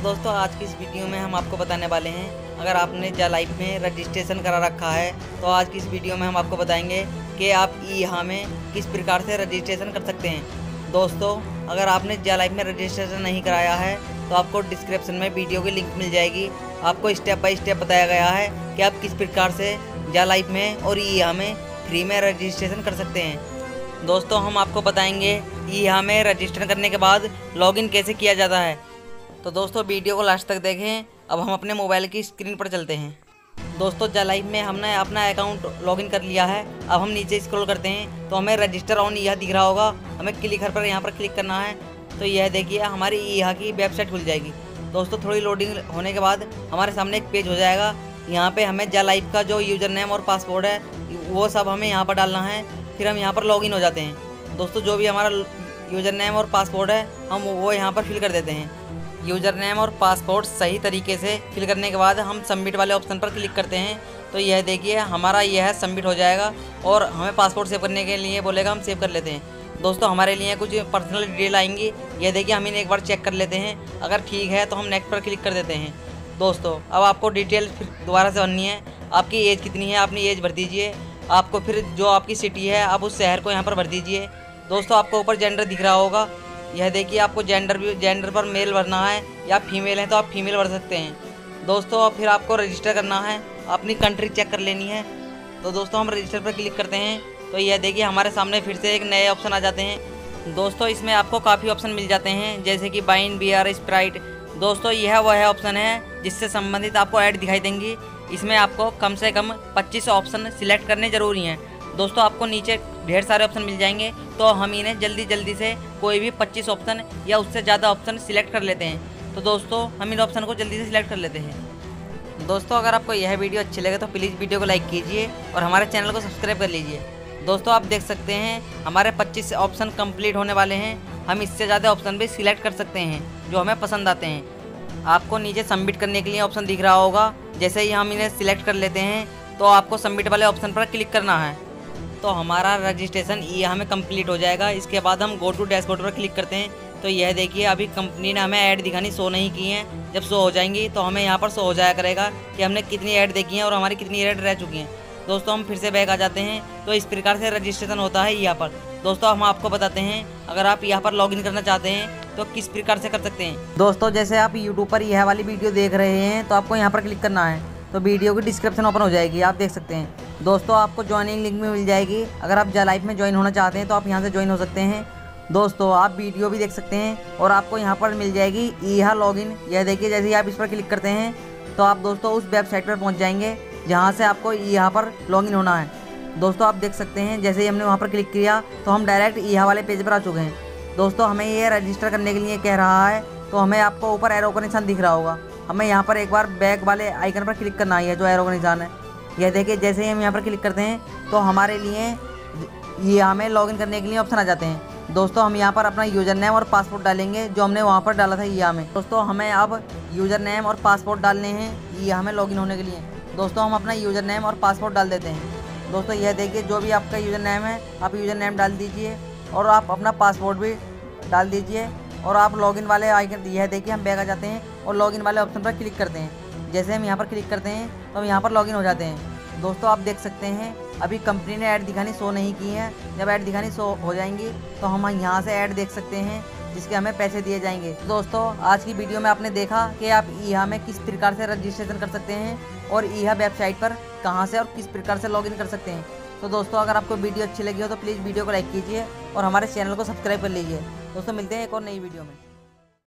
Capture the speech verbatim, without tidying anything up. Hello दोस्तों, आज की इस वीडियो में हम आपको बताने वाले हैं अगर आपने जा लाइफ में रजिस्ट्रेशन करा रखा है तो आज की इस वीडियो में हम आपको बताएंगे कि आप ईहा में किस प्रकार से रजिस्ट्रेशन कर सकते हैं। दोस्तों, अगर आपने जा लाइफ में रजिस्ट्रेशन नहीं कराया है तो आपको डिस्क्रिप्शन में वीडियो की लिंक मिल जाएगी। आपको स्टेप बाई स्टेप बताया गया है कि आप किस प्रकार से जा लाइफ में और ईहा में फ्री में रजिस्ट्रेशन कर सकते हैं। दोस्तों, हम आपको बताएंगे ईहा में रजिस्टर करने के बाद लॉगिन कैसे किया जाता है। तो दोस्तों, वीडियो को लास्ट तक देखें। अब हम अपने मोबाइल की स्क्रीन पर चलते हैं। दोस्तों, जा लाइफ में हमने अपना अकाउंट लॉगिन कर लिया है। अब हम नीचे स्क्रॉल करते हैं तो हमें रजिस्टर ऑन ईहा दिख रहा होगा। हमें क्लिक हर पर यहाँ पर क्लिक करना है। तो यह देखिए हमारी ईहा की वेबसाइट खुल जाएगी। दोस्तों, थोड़ी लोडिंग होने के बाद हमारे सामने एक पेज हो जाएगा। यहाँ पर हमें जा लाइफ का जो यूज़र नेम और पासवर्ड है वो सब हमें यहाँ पर डालना है। फिर हम यहाँ पर लॉगिन हो जाते हैं। दोस्तों, जो भी हमारा यूज़र नेम और पासवर्ड है हम वो यहाँ पर फिल कर देते हैं। यूज़र नेम और पासपोर्ट सही तरीके से फिल करने के बाद हम सबमिट वाले ऑप्शन पर क्लिक करते हैं। तो यह देखिए हमारा यह सबमिट हो जाएगा और हमें पासपोर्ट सेव करने के लिए बोलेगा, हम सेव कर लेते हैं। दोस्तों, हमारे लिए कुछ पर्सनल डिटेल आएंगी। यह देखिए हम इन्हें एक बार चेक कर लेते हैं। अगर ठीक है तो हम नेक्स्ट पर क्लिक कर देते हैं। दोस्तों, अब आपको डिटेल फिर दोबारा से भरनी है। आपकी एज कितनी है, आपने एज भर दीजिए। आपको फिर जो आपकी सिटी है आप उस शहर को यहाँ पर भर दीजिए। दोस्तों, आपको ऊपर जेंडर दिख रहा होगा। यह देखिए आपको जेंडर भी जेंडर पर मेल भरना है, या फीमेल हैं तो आप फीमेल भर सकते हैं। दोस्तों, फिर आपको रजिस्टर करना है, अपनी कंट्री चेक कर लेनी है। तो दोस्तों, हम रजिस्टर पर क्लिक करते हैं तो यह देखिए हमारे सामने फिर से एक नए ऑप्शन आ जाते हैं। दोस्तों, इसमें आपको काफ़ी ऑप्शन मिल जाते हैं जैसे कि वाइन, बियर, स्प्राइट। दोस्तों, यह वह ऑप्शन है जिससे संबंधित आपको ऐड दिखाई देंगी। इसमें आपको कम से कम पच्चीस ऑप्शन सिलेक्ट करने ज़रूरी हैं। दोस्तों, आपको नीचे ढेर सारे ऑप्शन मिल जाएंगे तो हम इन्हें जल्दी जल्दी से कोई भी पच्चीस ऑप्शन या उससे ज़्यादा ऑप्शन सिलेक्ट कर लेते हैं। तो दोस्तों, हम इन ऑप्शन को जल्दी से सिलेक्ट कर लेते हैं। दोस्तों, अगर आपको यह वीडियो अच्छी लगे तो प्लीज़ वीडियो को लाइक कीजिए और हमारे चैनल को सब्सक्राइब कर लीजिए। दोस्तों, आप देख सकते हैं हमारे पच्चीस ऑप्शन कंप्लीट होने वाले हैं। हम इससे ज़्यादा ऑप्शन भी सिलेक्ट कर सकते हैं जो हमें पसंद आते हैं। आपको नीचे सबमिट करने के लिए ऑप्शन दिख रहा होगा। जैसे ही हम इन्हें सिलेक्ट कर लेते हैं तो आपको सबमिट वाले ऑप्शन पर क्लिक करना है। तो हमारा रजिस्ट्रेशन ईहा में कंप्लीट हो जाएगा। इसके बाद हम गो टू डैशबोर्ड पर क्लिक करते हैं तो यह देखिए अभी कंपनी ने हमें ऐड दिखानी शो नहीं की है। जब शो हो जाएंगी तो हमें यहाँ पर शो हो जाया करेगा कि हमने कितनी ऐड देखी है और हमारी कितनी ऐड रह चुकी हैं। दोस्तों, हम फिर से बैक आ जाते हैं। तो इस प्रकार से रजिस्ट्रेशन होता है ईहा पर। दोस्तों, हम आपको बताते हैं अगर आप ईहा पर लॉगिन करना चाहते हैं तो किस प्रकार से कर सकते हैं। दोस्तों, जैसे आप यूट्यूब पर ईहा वाली वीडियो देख रहे हैं तो आपको यहाँ पर क्लिक करना है। तो वीडियो की डिस्क्रिप्शन ओपन हो जाएगी, आप देख सकते हैं। दोस्तों, आपको ज्वाइनिंग लिंक में मिल जाएगी। अगर आप जा लाइफ में ज्वाइन होना चाहते हैं तो आप यहां से ज्वाइन हो सकते हैं। दोस्तों, आप वीडियो भी देख सकते हैं और आपको यहां पर मिल जाएगी ईहा लॉगिन। यह देखिए जैसे ही आप इस पर क्लिक करते हैं तो आप दोस्तों उस वेबसाइट पर पहुंच जाएंगे जहां से आपको ईहा पर लॉगिन होना है। दोस्तों, आप देख सकते हैं जैसे ही हमने वहाँ पर क्लिक किया तो हम डायरेक्ट ईहा वाले पेज पर आ चुके हैं। दोस्तों, हमें ये रजिस्टर करने के लिए कह रहा है तो हमें आपको ऊपर एरो का निशान दिख रहा होगा। हमें यहाँ पर एक बार बैक वाले आइकन पर क्लिक करना है, जो एरो का निशान है। यह देखिए जैसे ही हम यहाँ पर क्लिक करते हैं तो हमारे लिए ईहा में लॉगिन करने के लिए ऑप्शन आ जाते हैं। दोस्तों, हम यहाँ पर अपना यूज़र नेम और पासवर्ड डालेंगे जो हमने वहाँ पर डाला था ईहा में। दोस्तों, हमें अब यूज़र नेम और पासवर्ड डालने हैं ईहा में लॉगिन होने के लिए। दोस्तों, हम अपना यूज़र नेम और पासवर्ड डाल देते हैं। दोस्तों, यह देखिए जो भी आपका यूज़र नेम है आप यूज़र नेम डाल दीजिए और आप अपना पासवर्ड भी डाल दीजिए और आप लॉगिन वाले आइकन, यह देखिए हम बैक आ जाते हैं और लॉगिन वाले ऑप्शन पर क्लिक करते हैं। जैसे हम यहाँ पर क्लिक करते हैं तो हम यहाँ पर लॉगिन हो जाते हैं। दोस्तों, आप देख सकते हैं अभी कंपनी ने ऐड दिखानी शो नहीं की है। जब ऐड दिखानी शो हो जाएंगी तो हम यहाँ से ऐड देख सकते हैं जिसके हमें पैसे दिए जाएंगे। दोस्तों, आज की वीडियो में आपने देखा कि आप ईहा में किस प्रकार से रजिस्ट्रेशन कर सकते हैं और ईहा वेबसाइट पर कहाँ से और किस प्रकार से लॉगिन कर सकते हैं। तो दोस्तों, अगर आपको वीडियो अच्छी लगी हो तो प्लीज़ वीडियो को लाइक कीजिए और हमारे चैनल को सब्सक्राइब कर लीजिए। दोस्तों, मिलते हैं एक और नई वीडियो में।